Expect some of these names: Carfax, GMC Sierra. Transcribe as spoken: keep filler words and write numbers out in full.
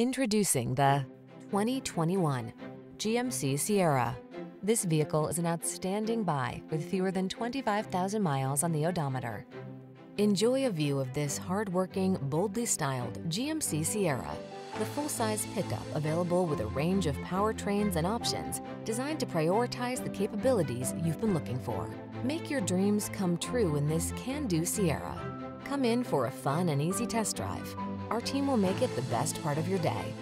Introducing the twenty twenty-one G M C Sierra. This vehicle is an outstanding buy with fewer than twenty-five thousand miles on the odometer. Enjoy a view of this hard-working, boldly styled G M C Sierra, the full-size pickup available with a range of powertrains and options designed to prioritize the capabilities you've been looking for. Make your dreams come true in this can-do Sierra. Come in for a fun and easy test drive. Our team will make it the best part of your day.